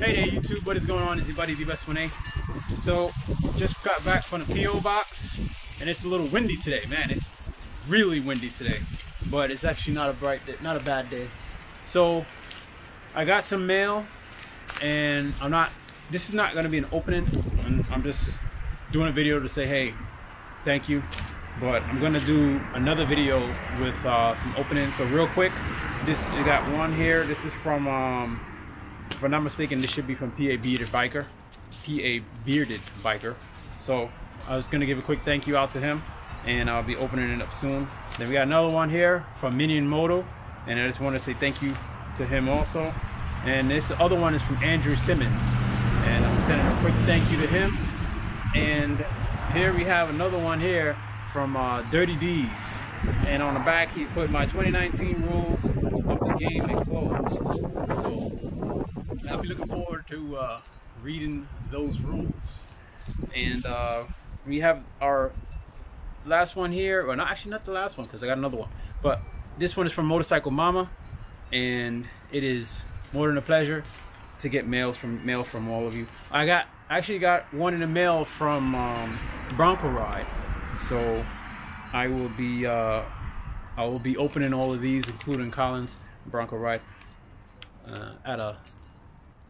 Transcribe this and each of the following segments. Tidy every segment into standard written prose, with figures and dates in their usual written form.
Hey there YouTube, what is going on? It's your buddy D-Best1A. So, just got back from the PO box, and it's a little windy today, man. It's really windy today, but it's actually not a bright day, not a bad day. So, I got some mail, and this is not going to be an opening, and I'm just doing a video to say, hey, thank you. But I'm going to do another video with some openings. So real quick, you got one here. This is from, if I'm not mistaken, this should be from PA Bearded Biker. PA Bearded Biker. So I was going to give a quick thank you out to him, and I'll be opening it up soon. Then we got another one here from Minion Moto, and I just want to say thank you to him also. And this other one is from Andrew Simmons, and I'm sending a quick thank you to him. And here we have another one here from Dirty D's, and on the back he put my 2019 rules of the game enclosed. So I'll be looking forward to reading those rules. And we have our last one here, well, not the last one because I got another one, but this one is from Motorcycle Mama, and it is more than a pleasure to get mail from all of you. I actually got one in the mail from Bronco Ride. So I will be opening all of these, including Collins Bronco Ride, at a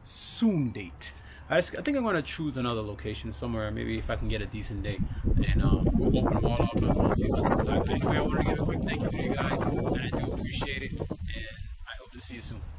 soon date. I think I'm gonna choose another location somewhere, maybe if I can get a decent date, and we'll open them all up and we'll see what's inside. But anyway, I want to give a quick thank you to you guys, and I do appreciate it, and I hope to see you soon.